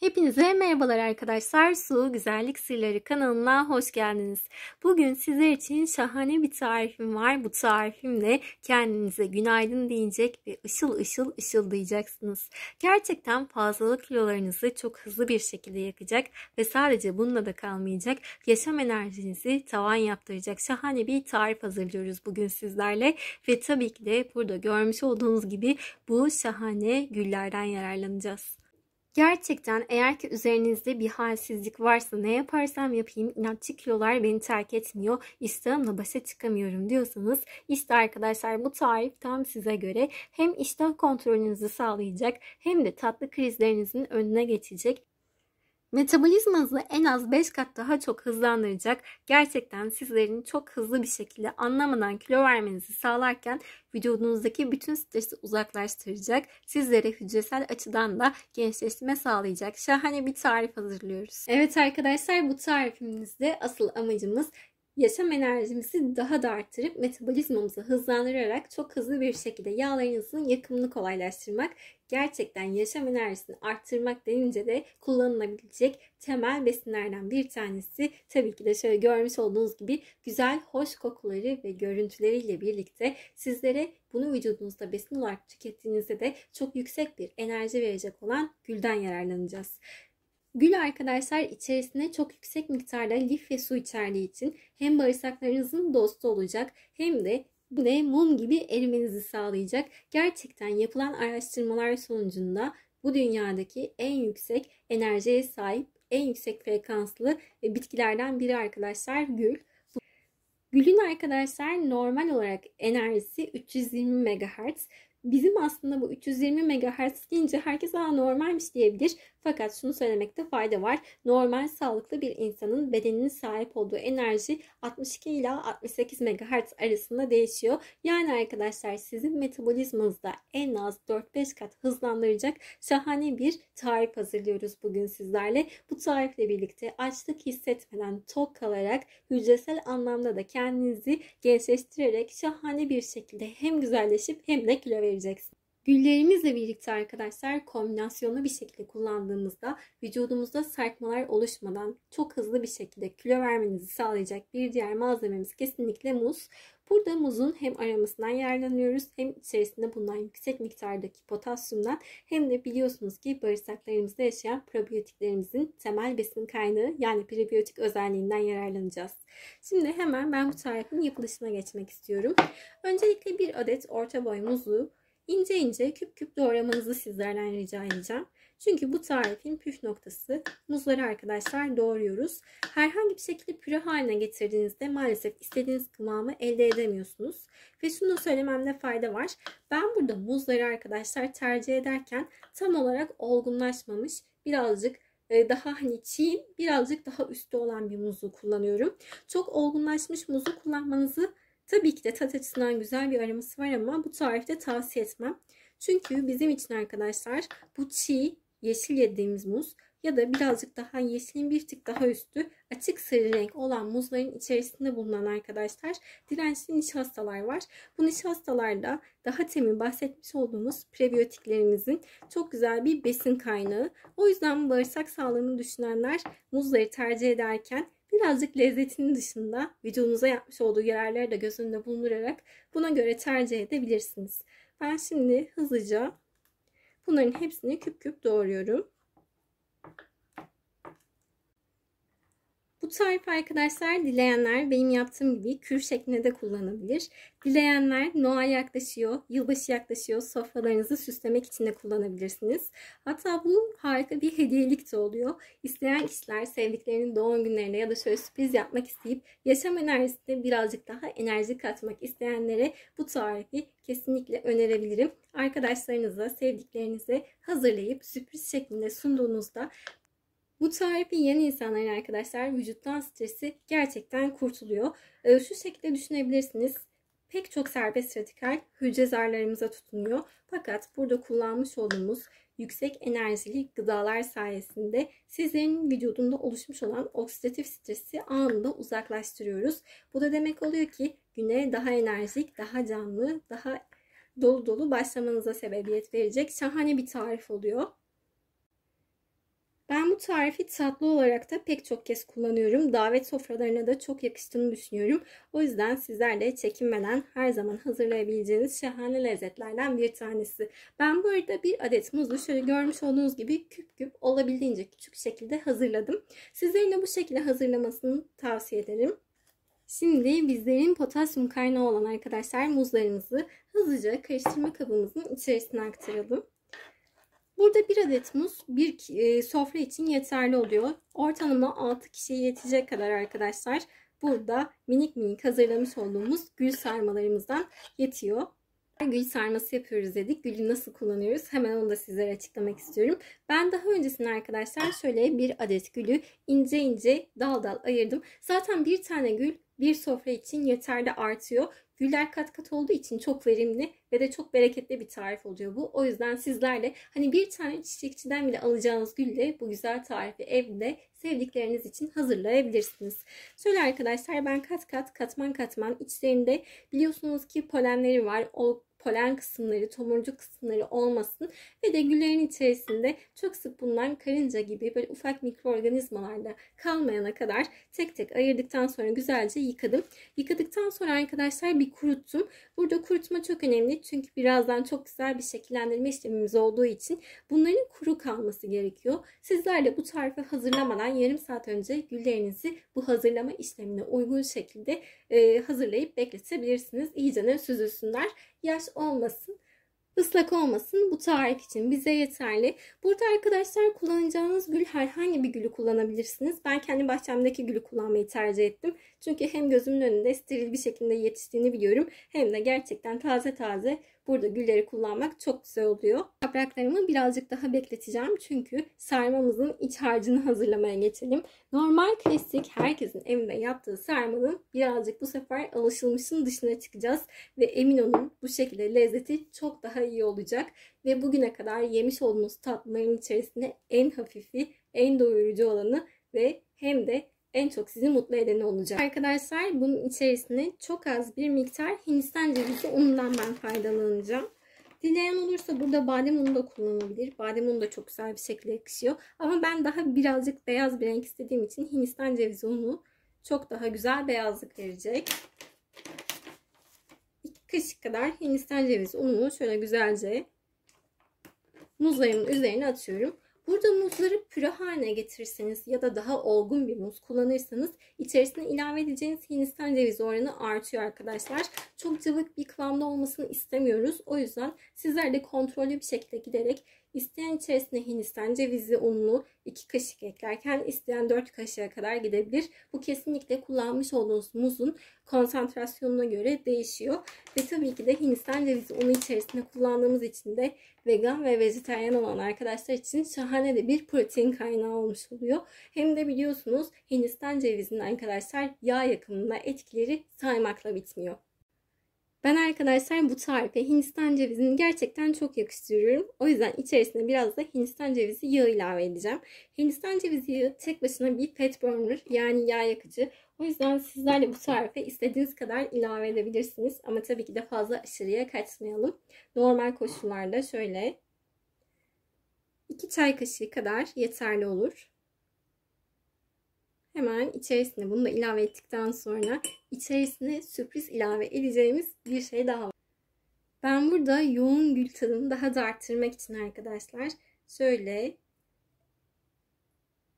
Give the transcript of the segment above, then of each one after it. Hepinize merhabalar arkadaşlar. Sue Güzellik Sırları kanalına hoş geldiniz. Bugün sizler için şahane bir tarifim var. Bu tarifimle kendinize günaydın diyecek ve ışıl ışıl ışıldayacaksınız. Gerçekten fazlalık kilolarınızı çok hızlı bir şekilde yakacak ve sadece bununla da kalmayacak. Yaşam enerjinizi tavan yaptıracak şahane bir tarif hazırlıyoruz bugün sizlerle. Ve tabii ki de burada görmüş olduğunuz gibi bu şahane güllerden yararlanacağız. Gerçekten eğer ki üzerinizde bir halsizlik varsa, ne yaparsam yapayım inatçı kilolar beni terk etmiyor, iştahımla başa çıkamıyorum diyorsanız, işte arkadaşlar bu tarif tam size göre. Hem iştah kontrolünüzü sağlayacak hem de tatlı krizlerinizin önüne geçecek. Metabolizmanızı en az 5 kat daha çok hızlandıracak, gerçekten sizlerin çok hızlı bir şekilde anlamadan kilo vermenizi sağlarken vücudunuzdaki bütün stresi uzaklaştıracak, sizlere hücresel açıdan da gençleşme sağlayacak şahane bir tarif hazırlıyoruz. Evet arkadaşlar, bu tarifimizde asıl amacımız yaşam enerjimizi daha da artırıp metabolizmamızı hızlandırarak çok hızlı bir şekilde yağlarınızın yakımını kolaylaştırmak. Gerçekten yaşam enerjisini arttırmak denince de kullanılabilecek temel besinlerden bir tanesi tabii ki de şöyle görmüş olduğunuz gibi güzel, hoş kokuları ve görüntüleriyle birlikte sizlere bunu vücudunuzda besin olarak tükettiğinizde de çok yüksek bir enerji verecek olan gülden yararlanacağız. Gül arkadaşlar içerisine çok yüksek miktarda lif ve su içerdiği için hem bağırsaklarınızın dostu olacak hem de mum gibi erimenizi sağlayacak. Gerçekten yapılan araştırmalar sonucunda bu dünyadaki en yüksek enerjiye sahip, en yüksek frekanslı bitkilerden biri arkadaşlar gül. Gülün arkadaşlar normal olarak enerjisi 320 MHz. Bizim aslında bu 320 MHz deyince herkes normalmiş diyebilir. Fakat şunu söylemekte fayda var. Normal sağlıklı bir insanın bedeninin sahip olduğu enerji 62 ila 68 MHz arasında değişiyor. Yani arkadaşlar sizin metabolizmanızda en az 4-5 kat hızlandıracak şahane bir tarif hazırlıyoruz bugün sizlerle. Bu tarifle birlikte açlık hissetmeden tok kalarak hücresel anlamda da kendinizi gençleştirerek şahane bir şekilde hem güzelleşip hem de kilo vereceksiniz. Güllerimizle birlikte arkadaşlar kombinasyonlu bir şekilde kullandığımızda vücudumuzda sarkmalar oluşmadan çok hızlı bir şekilde kilo vermenizi sağlayacak bir diğer malzememiz kesinlikle muz. Burada muzun hem aromasından yararlanıyoruz hem içerisinde bulunan yüksek miktardaki potasyumdan hem de biliyorsunuz ki bağırsaklarımızda yaşayan probiyotiklerimizin temel besin kaynağı yani prebiyotik özelliğinden yararlanacağız. Şimdi hemen ben bu tarifin yapılışına geçmek istiyorum. Öncelikle bir adet orta boy muzu ince ince küp küp doğramanızı sizlerden rica edeceğim. Çünkü bu tarifin püf noktası muzları arkadaşlar doğruyoruz. Herhangi bir şekilde püre haline getirdiğinizde maalesef istediğiniz kıvamı elde edemiyorsunuz. Ve şunu söylememde fayda var. Ben burada muzları arkadaşlar tercih ederken tam olarak olgunlaşmamış, birazcık daha hani çiğ, birazcık daha üstü olan bir muzu kullanıyorum. Çok olgunlaşmış muzu kullanmanızı, tabii ki de tat açısından güzel bir aroması var ama bu tarifte tavsiye etmem. Çünkü bizim için arkadaşlar bu çiğ yeşil yediğimiz muz ya da birazcık daha yeşilin bir tık daha üstü açık sarı renk olan muzların içerisinde bulunan arkadaşlar dirençli nişastalar var. Bu nişastalarda daha temin bahsetmiş olduğumuz prebiyotiklerimizin çok güzel bir besin kaynağı. O yüzden bağırsak sağlığını düşünenler muzları tercih ederken birazcık lezzetinin dışında vücudunuza yapmış olduğu yararları da göz önünde bulundurarak buna göre tercih edebilirsiniz. Ben şimdi hızlıca bunların hepsini küp küp doğruyorum. Bu tarif arkadaşlar dileyenler benim yaptığım gibi kür şeklinde de kullanabilir. Dileyenler Noel yaklaşıyor, yılbaşı yaklaşıyor, sofralarınızı süslemek için de kullanabilirsiniz. Hatta bu harika bir hediyelik de oluyor. İsteyen kişiler sevdiklerinin doğum günlerine ya da şöyle sürpriz yapmak isteyip yaşam enerjisine birazcık daha enerji katmak isteyenlere bu tarifi kesinlikle önerebilirim. Arkadaşlarınıza, sevdiklerinize hazırlayıp sürpriz şeklinde sunduğunuzda bu tarifi yiyen insanların arkadaşlar vücuttan stresi gerçekten kurtuluyor. Şu şekilde düşünebilirsiniz. Pek çok serbest radikal hücre zarlarımıza tutunuyor. Fakat burada kullanmış olduğumuz yüksek enerjili gıdalar sayesinde sizlerin vücudunda oluşmuş olan oksidatif stresi anında uzaklaştırıyoruz. Bu da demek oluyor ki güne daha enerjik, daha canlı, daha dolu dolu başlamanıza sebebiyet verecek şahane bir tarif oluyor. Bu tarifi tatlı olarak da pek çok kez kullanıyorum. Davet sofralarına da çok yakıştığını düşünüyorum. O yüzden sizler de çekinmeden her zaman hazırlayabileceğiniz şahane lezzetlerden bir tanesi. Ben bu arada bir adet muzu şöyle görmüş olduğunuz gibi küp küp olabildiğince küçük şekilde hazırladım. Sizlerin de bu şekilde hazırlamasını tavsiye ederim. Şimdi bizlerin potasyum kaynağı olan arkadaşlar muzlarımızı hızlıca karıştırma kabımızın içerisine aktaralım. Burada bir adet muz bir sofra için yeterli oluyor. Ortalama 6 kişiye yetecek kadar arkadaşlar. Burada minik minik hazırlamış olduğumuz gül sarmalarımızdan yetiyor. Gül sarması yapıyoruz dedik. Gülü nasıl kullanıyoruz? Hemen onu da sizlere açıklamak istiyorum. Ben daha öncesinde arkadaşlar şöyle bir adet gülü ince ince dal dal ayırdım. Zaten bir tane gül bir sofra için yeterli artıyor. Güller kat kat olduğu için çok verimli ve de çok bereketli bir tarif oluyor bu. O yüzden sizlerle hani bir tane çiçekçiden bile alacağınız gülle bu güzel tarifi evde sevdikleriniz için hazırlayabilirsiniz. Şöyle arkadaşlar ben kat kat katman katman içlerinde biliyorsunuz ki polenleri var. O polen kısımları, tomurcuk kısımları olmasın ve de güllerin içerisinde çok sık bulunan karınca gibi böyle ufak mikroorganizmalarla kalmayana kadar tek tek ayırdıktan sonra güzelce yıkadım. Yıkadıktan sonra arkadaşlar bir kuruttum. Burada kurutma çok önemli çünkü birazdan çok güzel bir şekillendirme işlemimiz olduğu için bunların kuru kalması gerekiyor. Sizler de bu tarifi hazırlamadan yarım saat önce güllerinizi bu hazırlama işlemine uygun şekilde hazırlayıp bekletebilirsiniz. İyice süzülsünler. Yaş olmasın, ıslak olmasın, bu tarif için bize yeterli. Burada arkadaşlar kullanacağınız gül herhangi bir gülü kullanabilirsiniz. Ben kendi bahçemdeki gülü kullanmayı tercih ettim. Çünkü hem gözümün önünde steril bir şekilde yetiştiğini biliyorum. Hem de gerçekten taze taze burada gülleri kullanmak çok güzel oluyor. Yapraklarımı birazcık daha bekleteceğim. Çünkü sarmamızın iç harcını hazırlamaya geçelim. Normal klasik herkesin evinde yaptığı sarmanın birazcık bu sefer alışılmışın dışına çıkacağız. Ve emin olun bu şekilde lezzeti çok daha iyi olacak. Ve bugüne kadar yemiş olduğunuz tatlıların içerisinde en hafifi, en doyurucu olanı ve hem de en çok sizi mutlu edeni olacak. Arkadaşlar bunun içerisine çok az bir miktar Hindistan cevizi unundan ben faydalanacağım. Dileyen olursa burada badem unu da kullanabilir. Badem unu da çok güzel bir şekilde yakışıyor. Ama ben daha birazcık beyaz bir renk istediğim için Hindistan cevizi unu çok daha güzel beyazlık verecek. 2 kaşık kadar Hindistan cevizi ununu şöyle güzelce muzlarımın üzerine atıyorum. Burada muzları püre haline getirirseniz ya da daha olgun bir muz kullanırsanız içerisine ilave edeceğiniz Hindistan cevizi oranı artıyor arkadaşlar. Çok cıvık bir kıvamda olmasını istemiyoruz. O yüzden sizler de kontrollü bir şekilde giderek isteyen içerisine Hindistan cevizi ununu 2 kaşık eklerken isteyen 4 kaşığa kadar gidebilir. Bu kesinlikle kullanmış olduğunuz muzun konsantrasyonuna göre değişiyor. Ve tabii ki de Hindistan cevizi unu içerisinde kullandığımız için de vegan ve vejetaryen olan arkadaşlar için şahane de bir protein kaynağı olmuş oluyor. Hem de biliyorsunuz Hindistan cevizinin arkadaşlar yağ yakımında etkileri saymakla bitmiyor. Ben arkadaşlar bu tarife Hindistan cevizini gerçekten çok yakıştırıyorum. O yüzden içerisine biraz da Hindistan cevizi yağı ilave edeceğim. Hindistan cevizi yağı tek başına bir fat burner yani yağ yakıcı. O yüzden sizler de bu tarife istediğiniz kadar ilave edebilirsiniz. Ama tabii ki de fazla aşırıya kaçmayalım. Normal koşullarda şöyle 2 çay kaşığı kadar yeterli olur. Hemen içerisine bunu da ilave ettikten sonra içerisine sürpriz ilave edeceğimiz bir şey daha var. Ben burada yoğun gül tadını daha da arttırmak için arkadaşlar şöyle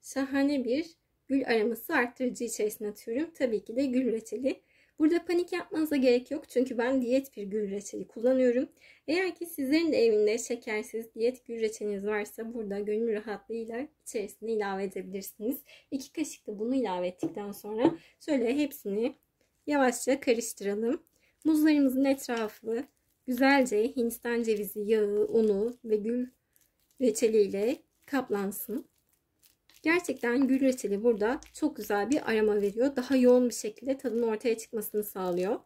şahane bir gül aroması arttırıcı içerisine atıyorum. Tabii ki de gül reçeli. Burada panik yapmanıza gerek yok çünkü ben diyet bir gül reçeli kullanıyorum. Eğer ki sizlerin de evinde şekersiz diyet gül reçeliniz varsa burada gönül rahatlığıyla içerisine ilave edebilirsiniz. 2 kaşık da bunu ilave ettikten sonra şöyle hepsini yavaşça karıştıralım. Muzlarımızın etrafı güzelce Hindistan cevizi yağı, unu ve gül reçeliyle kaplansın. Gerçekten gül reçeli burada çok güzel bir aroma veriyor. Daha yoğun bir şekilde tadın ortaya çıkmasını sağlıyor.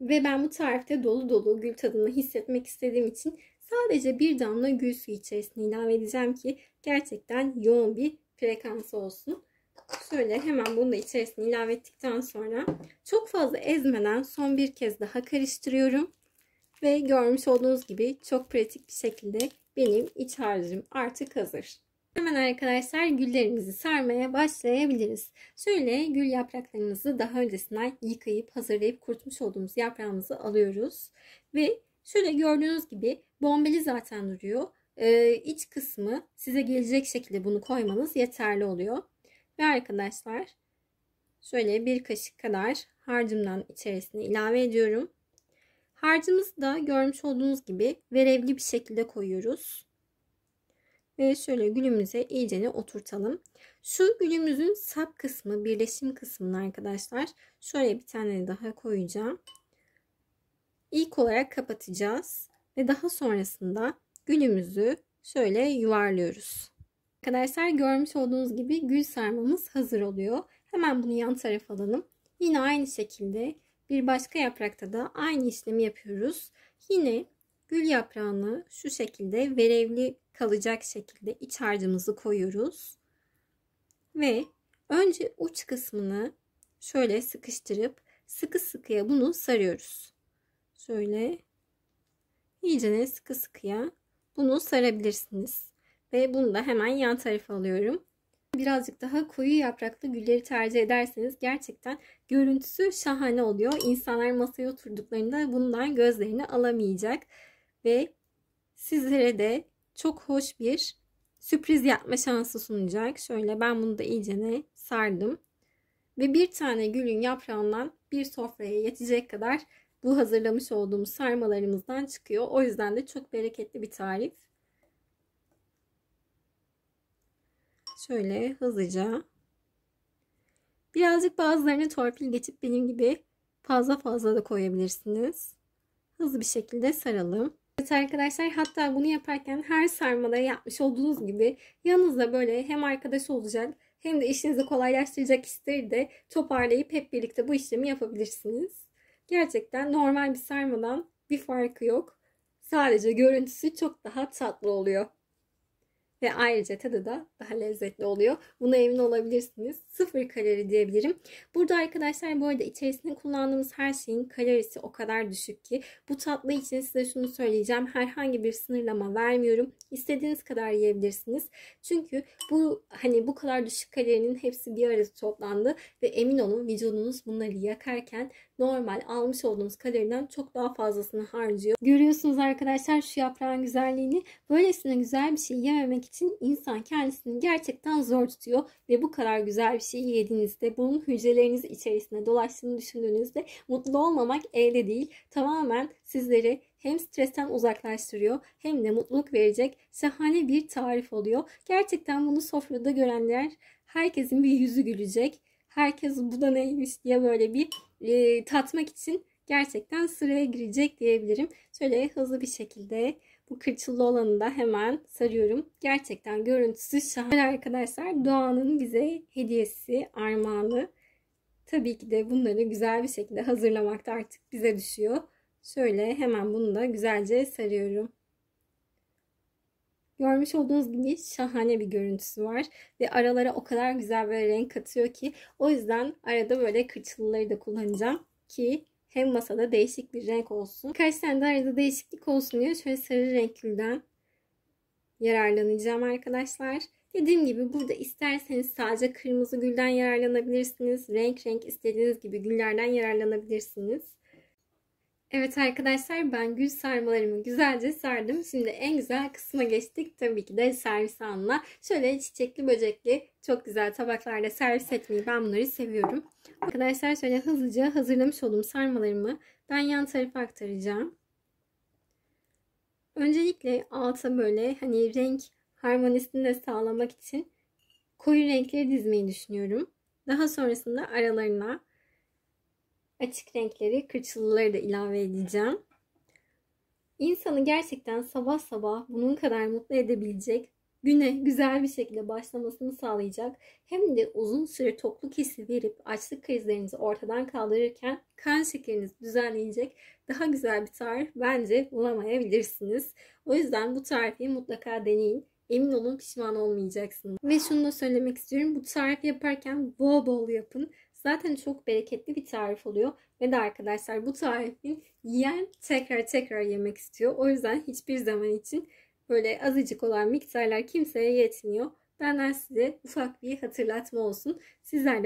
Ve ben bu tarifte dolu dolu gül tadını hissetmek istediğim için sadece bir damla gül suyu içerisine ilave edeceğim ki gerçekten yoğun bir frekans olsun. Şöyle hemen bunu da içerisine ilave ettikten sonra çok fazla ezmeden son bir kez daha karıştırıyorum. Ve görmüş olduğunuz gibi çok pratik bir şekilde benim iç harcım artık hazır. Hemen arkadaşlar güllerimizi sarmaya başlayabiliriz. Şöyle gül yapraklarımızı daha öncesinden yıkayıp hazırlayıp kurutmuş olduğumuz yaprağımızı alıyoruz. Ve şöyle gördüğünüz gibi bombeli zaten duruyor. İç kısmı size gelecek şekilde bunu koymanız yeterli oluyor. Ve arkadaşlar şöyle bir kaşık kadar harcımdan içerisine ilave ediyorum. Harcımızı da görmüş olduğunuz gibi verevli bir şekilde koyuyoruz. Ve şöyle gülümüze iyicene oturtalım. Şu gülümüzün sap kısmı, birleşim kısmını arkadaşlar şöyle bir tane daha koyacağım. İlk olarak kapatacağız ve daha sonrasında gülümüzü şöyle yuvarlıyoruz. Arkadaşlar görmüş olduğunuz gibi gül sarmamız hazır oluyor. Hemen bunu yan tarafa alalım. Yine aynı şekilde bir başka yaprakta da aynı işlemi yapıyoruz. Yine gül yaprağını şu şekilde verevli kalacak şekilde iç harcımızı koyuyoruz. Ve önce uç kısmını şöyle sıkıştırıp sıkı sıkıya bunu sarıyoruz. Şöyle iyicene sıkı sıkıya bunu sarabilirsiniz. Ve bunu da hemen yan tarafa alıyorum. Birazcık daha koyu yapraklı gülleri tercih ederseniz gerçekten görüntüsü şahane oluyor. İnsanlar masaya oturduklarında bundan gözlerini alamayacak. Ve sizlere de çok hoş bir sürpriz yapma şansı sunacak. Şöyle ben bunu da iyicene sardım. Ve bir tane gülün yaprağından bir sofraya yetecek kadar bu hazırlamış olduğumuz sarmalarımızdan çıkıyor. O yüzden de çok bereketli bir tarif. Şöyle hızlıca. Birazcık bazılarını torpil geçip benim gibi fazla da koyabilirsiniz. Hızlı bir şekilde saralım. Evet arkadaşlar, hatta bunu yaparken her sarmada yapmış olduğunuz gibi yanınızda böyle hem arkadaş olacak hem de işinizi kolaylaştıracak hisleri de toparlayıp hep birlikte bu işlemi yapabilirsiniz. Gerçekten normal bir sarmadan bir farkı yok. Sadece görüntüsü çok daha tatlı oluyor. Ve ayrıca tadı da daha lezzetli oluyor. Buna emin olabilirsiniz. 0 kalori diyebilirim. Burada arkadaşlar bu arada içerisinde kullandığımız her şeyin kalorisi o kadar düşük ki. Bu tatlı için size şunu söyleyeceğim. Herhangi bir sınırlama vermiyorum. İstediğiniz kadar yiyebilirsiniz. Çünkü bu kadar düşük kalorinin hepsi bir arada toplandı. Ve emin olun vücudunuz bunları yakarken normal almış olduğunuz kaloriden çok daha fazlasını harcıyor. Görüyorsunuz arkadaşlar şu yaprağın güzelliğini. Böylesine güzel bir şey yememek için insan kendisini gerçekten zor tutuyor ve bu kadar güzel bir şey yediğinizde, bunun hücreleriniz içerisinde dolaştığını düşündüğünüzde mutlu olmamak elde değil. Tamamen sizleri hem stresten uzaklaştırıyor hem de mutluluk verecek şahane bir tarif oluyor. Gerçekten bunu sofrada görenler, herkesin bir yüzü gülecek. Herkes bu da neymiş diye böyle bir tatmak için gerçekten sıraya girecek diyebilirim. Şöyle hızlı bir şekilde bu kırçıllı olanı da hemen sarıyorum. Gerçekten görüntüsü şahane arkadaşlar. Doğanın bize hediyesi, armağanı. Tabii ki de bunları güzel bir şekilde hazırlamak da artık bize düşüyor. Şöyle hemen bunu da güzelce sarıyorum. Görmüş olduğunuz gibi şahane bir görüntüsü var ve aralara o kadar güzel böyle renk katıyor ki, o yüzden arada böyle kırçıllıları da kullanacağım ki hem masada değişik bir renk olsun. Birkaç tane de arada değişiklik olsun diye şöyle sarı renkliden yararlanacağım arkadaşlar. Dediğim gibi burada isterseniz sadece kırmızı gülden yararlanabilirsiniz. Renk renk istediğiniz gibi güllerden yararlanabilirsiniz. Evet arkadaşlar, ben gül sarmalarımı güzelce sardım. Şimdi en güzel kısma geçtik. Tabii ki de servis anına. Şöyle çiçekli böcekli çok güzel tabaklarla servis etmeyi ben bunları seviyorum. Arkadaşlar şöyle hızlıca hazırlamış olduğum sarmalarımı ben yan tarafa aktaracağım. Öncelikle alta böyle renk harmonisini de sağlamak için koyu renkleri dizmeyi düşünüyorum. Daha sonrasında aralarına açık renkleri, kırçıllıları da ilave edeceğim. İnsanı gerçekten sabah sabah bunun kadar mutlu edebilecek, güne güzel bir şekilde başlamasını sağlayacak, hem de uzun süre tokluk hissi verip açlık krizlerinizi ortadan kaldırırken kan şekerinizi düzenleyecek daha güzel bir tarif bence bulamayabilirsiniz. O yüzden bu tarifi mutlaka deneyin. Emin olun pişman olmayacaksınız. Ve şunu da söylemek istiyorum. Bu tarifi yaparken bol bol yapın. Zaten çok bereketli bir tarif oluyor. Ve de arkadaşlar bu tarifin yiyen tekrar yemek istiyor. O yüzden hiçbir zaman için böyle azıcık olan miktarlar kimseye yetmiyor. Benden size ufak bir hatırlatma olsun. Sizlerle.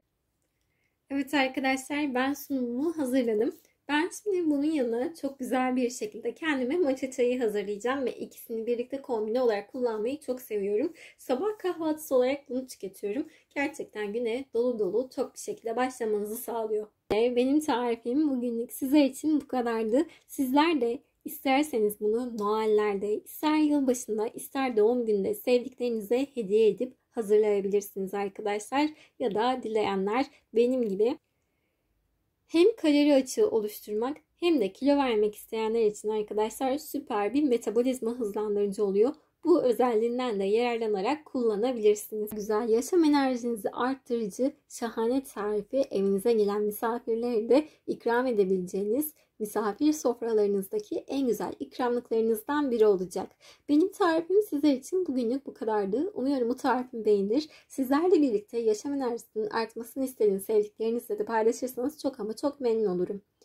Evet arkadaşlar, ben sunumumu hazırladım. Ben şimdi bunun yanına çok güzel bir şekilde kendime matcha çayı hazırlayacağım ve ikisini birlikte kombine olarak kullanmayı çok seviyorum. Sabah kahvaltısı olarak bunu tüketiyorum. Gerçekten güne dolu dolu çok bir şekilde başlamanızı sağlıyor. Benim tarifim bugünlük size için bu kadardı. Sizler de isterseniz bunu Noel'lerde, ister yılbaşında, ister doğum gününde sevdiklerinize hediye edip hazırlayabilirsiniz arkadaşlar. Ya da dileyenler benim gibi. Hem kalori açığı oluşturmak hem de kilo vermek isteyenler için arkadaşlar süper bir metabolizma hızlandırıcı oluyor. Bu özelliğinden de yararlanarak kullanabilirsiniz. Güzel yaşam enerjinizi arttırıcı şahane tarifi evinize gelen misafirlere de ikram edebileceğiniz misafir sofralarınızdaki en güzel ikramlıklarınızdan biri olacak. Benim tarifim sizler için bugünlük bu kadardı. Umuyorum bu tarifimi beğenir. Sizlerle birlikte yaşam enerjisinin artmasını istediğiniz sevdiklerinizle de paylaşırsanız çok ama çok memnun olurum.